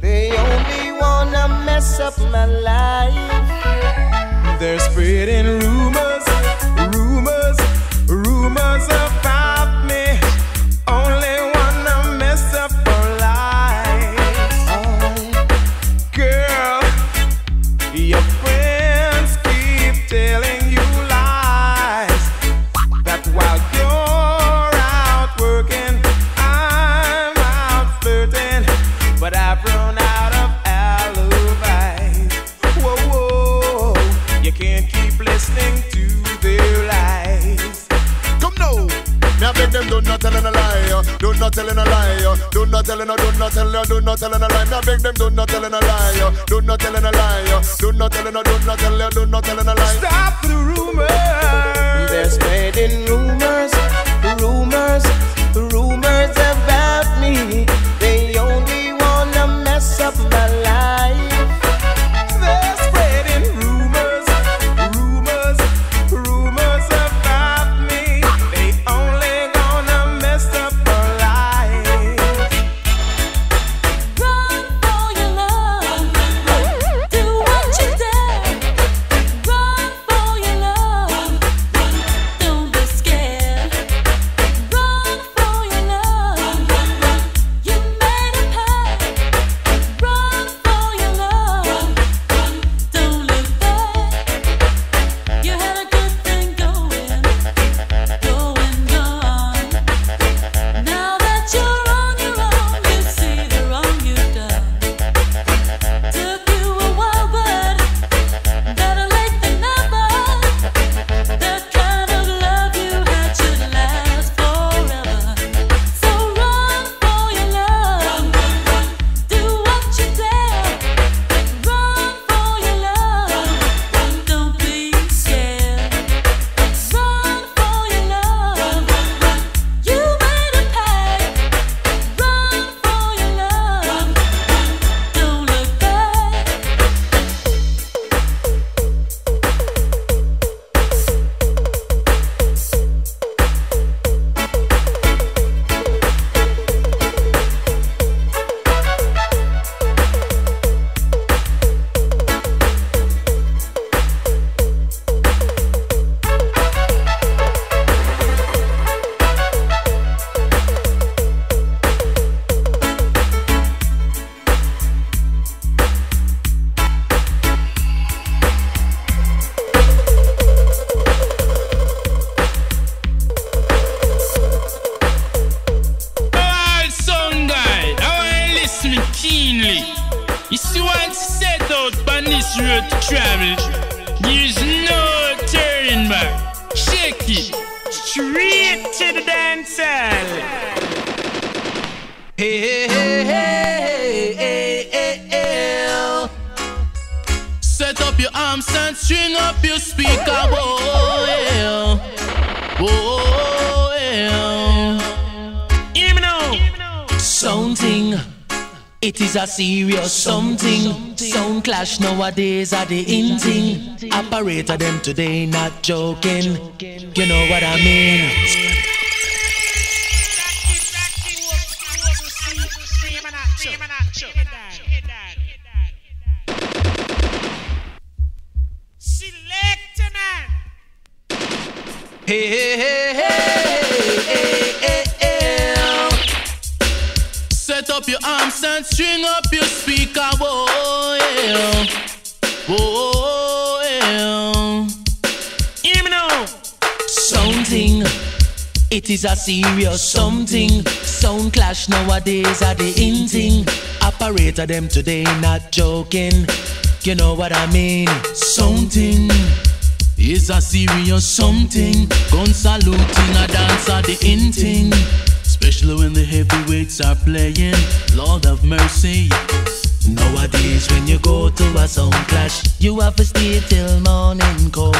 They only wanna mess up my life. They're spreading rumors, rumors, rumors about me. Only wanna mess up my life. Girl, your friends keep telling you lies, that while you're out working, I'm out flirting, but I've run out of alibis. Whoa, whoa, you can't keep listening to their lies. Come now, me I beg them do not tell a lie, do not tell a lie, do not tell a lie, do not tell a lie, do not tell a lie. Me I beg them do not tell a lie, do not tell a lie, do not tell a lie, do not tell a lie, do not tell a lie. Stop the rumors. They're spreading rumors, rumors, rumors about me. They only wanna mess up my life. They're spreading rumors, rumors, rumors about me. They only gonna mess up my life. Run for your love, do what you dare. Run for your love, don't be scared. Run for your love, you made a path. Run for your love, don't look back. You had a good thing going, going on. Now that you're on your own, you see the wrong you've done. Took you a while, but better late than never. That kind of love you had should last forever. So run for your love, do what you dare. Run for your love, don't be scared. Run for your love, you made a pact. Run for your love, don't look back. Alright, now I listen keenly. You see, once set out on this road to travel, there's no turning back. Shake it straight to the dance hall. Hey, hey, hey, hey, hey, hey, hey. Set up your arms and string up your speaker. Oh, yeah. Oh, yeah. Hear me now. Something, it is a serious something. Sound clash nowadays are the in thing. Operator them today not joking. You know what I mean? Hey, hey, hey, hey, hey, hey, hey, hey. Set up your arms and string up your speaker. Whoa, yeah. Whoa, yeah. Hear me now. Something, it is a serious something. Sound clash nowadays are the in thing. Operator them today not joking. You know what I mean? Something is a serious something. Gun saluting a dance at the inting, especially when the heavyweights are playing. Lord have mercy. Nowadays when you go to a sound clash, you have to stay till morning cold.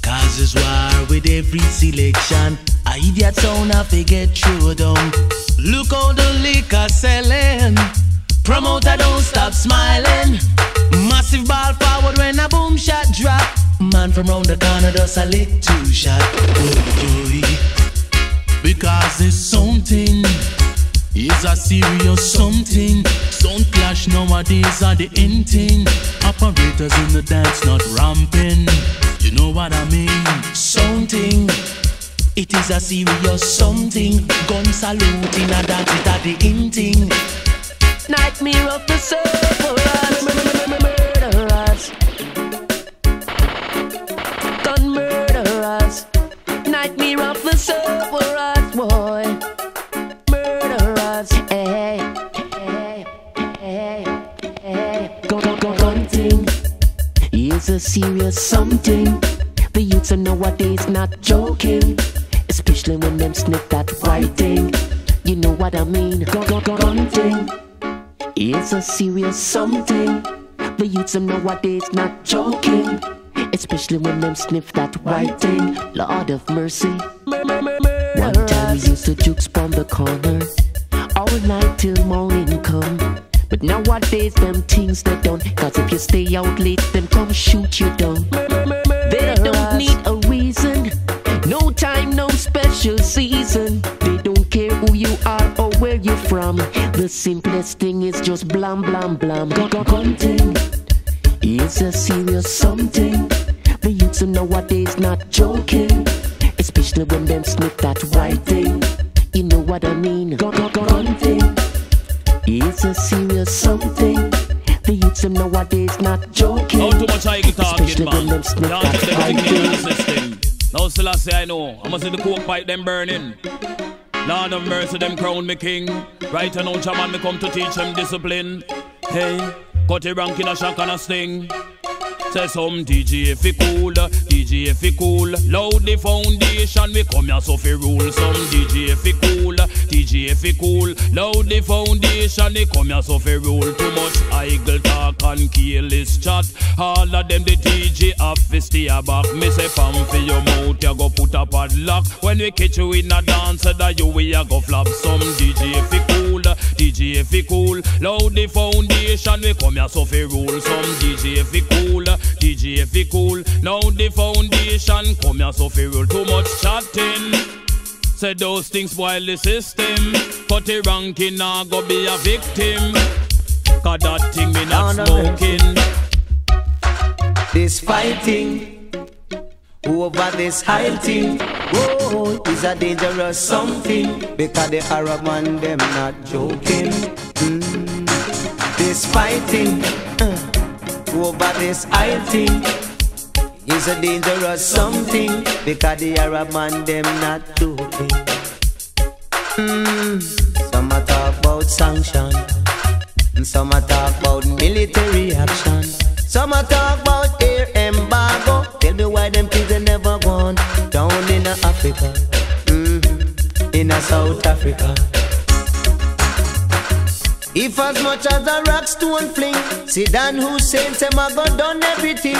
Cause it's war with every selection. A idiot sound have to get through down. Look how the liquor selling. Promoter don't stop smiling. Massive ball forward when a boom shot drop. Man from round the corner does a lick two shot. Oy, oy. Because it's something, it's is a serious something. Sound clash nowadays are the end thing. Operators in the dance not ramping. You know what I mean? Something. It is a serious something. Gun saluting and that it at the end thing. Nightmare of the sufferers. Gun murderers. Nightmare of the sufferers, boy. Murderers. Hey, hey, hey, hey. Gun thing is a serious something. The youths are nowadays not joking, especially when them sniff that white thing. You know what I mean? Gun thing. It's a serious something. The youths are nowadays not joking, especially when them sniff that white thing. Lord of mercy. One time we used to juke spawn the corner all night till morning come. But nowadays them things they don't, cause if you stay out late them come shoot you down. They don't need a reason. No time, no special season. They don't care who you are or where you're from. The simplest thing is just blam, blam, blam. Gunting is a serious something. The youths nowadays not joking, especially when them sniff that white thing. You know what I mean? Gunting is a serious something. The youths nowadays not joking. How too much I get talking, man? Down to them the system. Now Selassie I know, I must see the coke pipe them burning. Lord of mercy, them crown me king. Right now Chaman me come to teach them discipline. Hey, cut a rank in a shock and a sting. Say some DJ fi cool, DJ fi cool. Loud the foundation, we come here so fi rule. Some DJ fi cool, DJ fi cool. Loud the foundation, we come here so fi rule. Too much idle talk and careless chat. All of them the DJ have fi stay back. Me say fam fi your mouth, ya go put a padlock. When we catch you in a dance, that you we a go flop. Some DJ fi cool, DJ fi cool. Loud the foundation, we come here so fi rule. Some DJ fi cool. DJ fi cool, now the foundation. Come here so fi roll. Too much chatting. Say those things spoil the system. Cut the ranking, nah go be a victim. Cause that thing me not smoking. This fighting over this hiding, whoa, is a dangerous something. Because the Arab man them not joking. This fighting over this I think is a dangerous something. Because the Arab man them not doing. Some a talk about sanction, some a talk about military action, some a talk about air embargo. Tell me why them kids they never gone down in Africa, in South Africa. If as much as a rock stone fling, Saddam Hussein say I go done everything.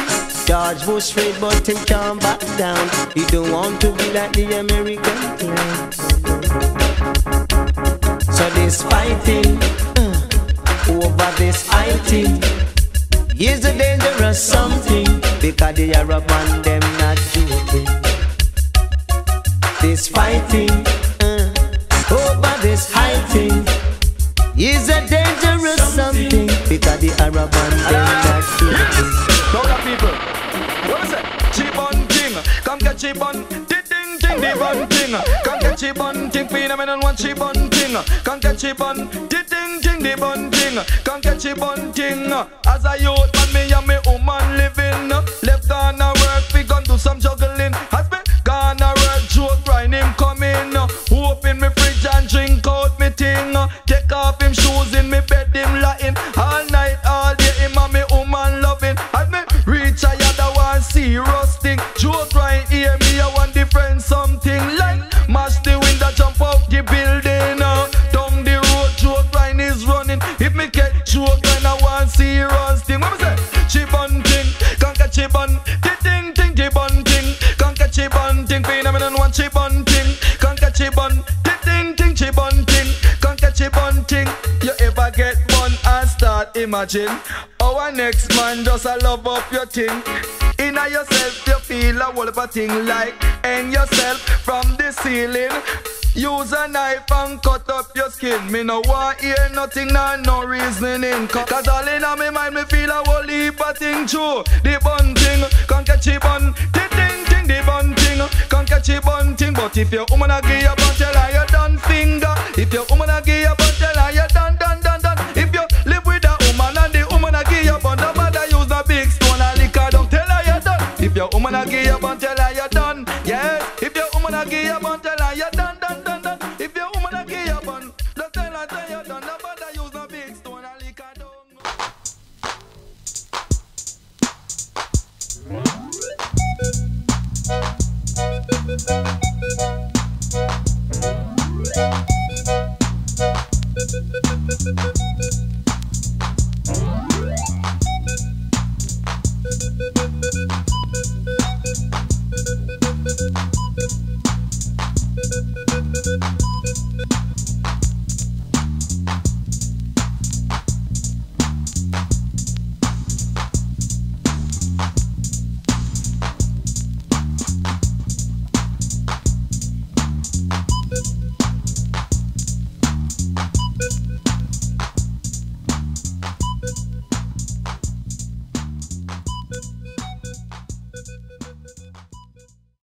George Bush straight but him can't back down. He don't want to be like the American king. So this fighting over this fighting is a dangerous something. Because the Arab man them not joking. This fighting over this fighting is a dangerous something. Because the Arab man not joking. Now the people, what is it? Chibon King, come get Chibon, ding ding Devon King, come get Chibon King, phenomenon one Chibon King, come get Chibon, ding ding Devon King, come get Chibon King. As a youth man, me and me woman living, left on a work, we gon' do some juggling. Has been gone a work, joke, grind him coming, open me fridge and drink out me thing. Take off him shoes in me bed, him lying all night, all day. Him and me woman loving. As me reach a yard, I want serious thing. Joke right here, me I want different something. Like mash the window, jump out the building. Down the road, joke line is running. If me get joke line, I want serious thing. What me say? Chibon ting, can't catch chibon. Ting ting chibon ting, can't catch chibon ting. Phenomenon one chibon ting, can't catch chibon. Ting ting chibon ting, can't catch chibon ting. You ever get one and start imagine? Our next man just a love up your thing. Inna yourself you feel a whole of a thing like hang yourself from the ceiling. Use a knife and cut up your skin. Me no want hear nothing and no reasoning. Cause all in my mind me feel a whole heap of thing true. The bun thing, can't catch the bun. Ting, the bun thing, can't catch the bun thing. But if your woman a give you a bun, tell her you done finger. If your woman a give you a bun, tell her you done. If you live with a woman and the woman a give you a bun, no matter use a big stone and liquor, don't tell her you done. If your woman a give you a bun, tell her you done. Yeah, if your woman a give you a bun, tell her you done.